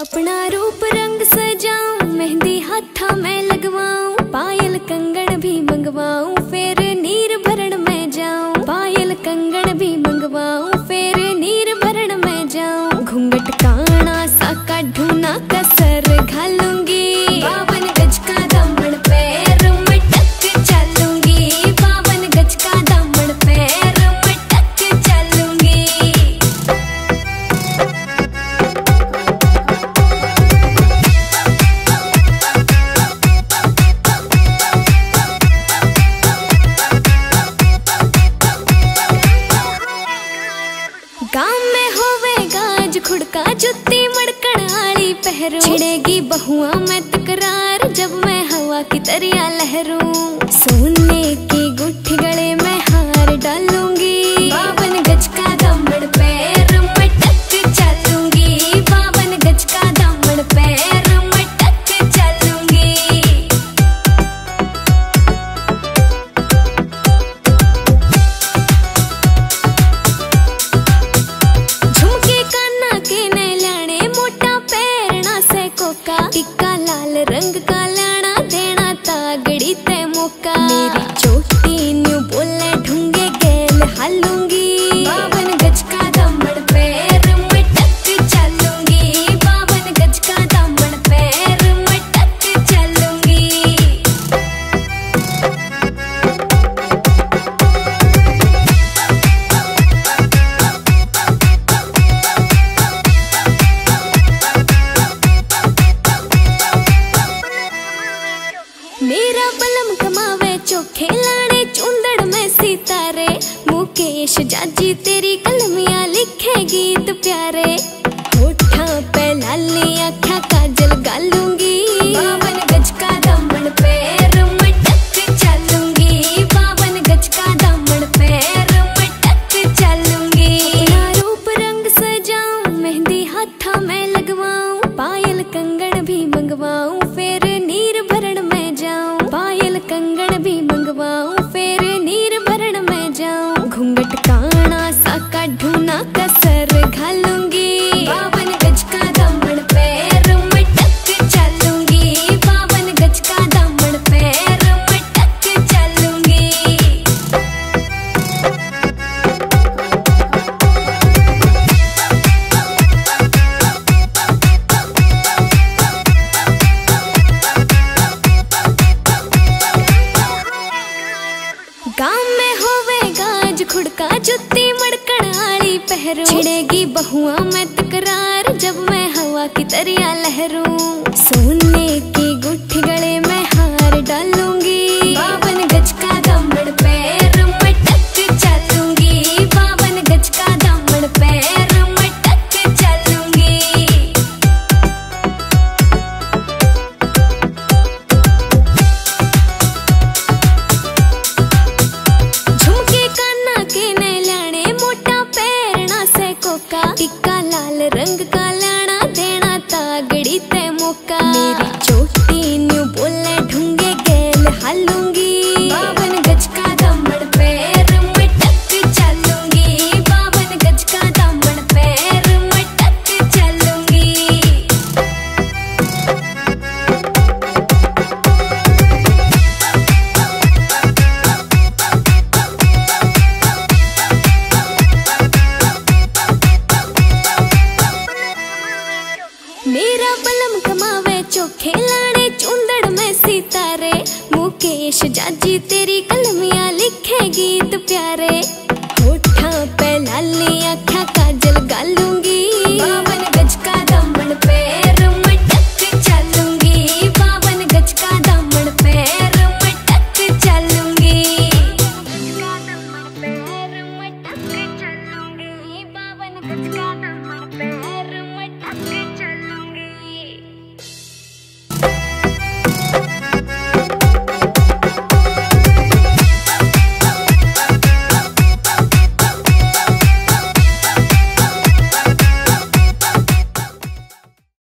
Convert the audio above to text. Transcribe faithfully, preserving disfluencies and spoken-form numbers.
अपना रूप रंग सजाऊं, मेहंदी हाथा मैं लगवाऊं, पायल कंगन भी मंगवाऊं, फिर नीर भरण में जाऊं, पायल कंगन भी मंगवाऊं, फिर नीर भरण में जाऊं। घूंघट काना सा काढूं ना कसर घालूंगी, बावन गज का दामन पैर में टक चलूंगी, बावन गज का दामन पैर में टक चलूंगी। गाँव में होवे गाज खुड़का, जुत्ती मड़कन आली पहरू, छिड़ेगी बहुआ में तकरार जब मैं हवा की तरिया लहरूं, सोने की गुठी गले में हार डालूंगी, बावन गज का दामन पैर में टक चलूंगी, बावन गज का दामन पैर में टक चलूंगी। टिक्का लाल रंग का लाना देना तागड़ी ते मौका, मेरी चोटी न्यू बोले ढूंगे गैल हालूंगी, बावन गज का दामन पैर में टक चलूंगी, बावन गज का दामन पैर में टक चलूंगी। मेरा बलम कमावे चोखे लाने, चूंदड़ में सितारे, मुकेश जाजी तेरी कलमियां लिखे गीत प्यारे, होठा पे लाली आँखा काजल गालूंगी, बावन गज का दामन पैर में टक चलूंगी, बावन गज का दामन पैर में टक चलूंगी। अपना रूप रंग सजाऊं, मेहंदी हाथा में लगवाऊं, पायल कंगन भी मंगवाऊं, फिर नीर भरण में जाऊं, पायल कंगन भी मंगवाऊं, फिर नीर भरण में जाऊं। घूंघट काना सा काढूं ना कसर घालूंगी, बावन गज का दामन पैर में टक चलूंगी, बावन गज का दामन पैर में टक चलूंगी। गाँव में होवे गाज खुड़का, जुत्ती मड़कन आली पहरू, छिड़ेगी बहुआ में तकरार जब मैं हवा की तरिया लहरूं, सोने की गुठी गले में हार डालूंगी, बावन गज का दामन पैर में टक चलूंगी, बावन गज का दामन पैर में टक चलूंगी। टिक्का लाल रंग का लाना देना तागड़ी ते मौका, मेरी चोटी न्यू बोले ढूंगे गैल हालूंगी, बावन गज का दामन पैर में टक चलूंगी, बावन गज का दामन पैर में टक चलूंगी। मेरा बलम कमावे चोखे लाने, चूंदड़ में सितारे, मुकेश जाजी तेरी कलमियां लिखे गीत प्यारे, होठा पे लाली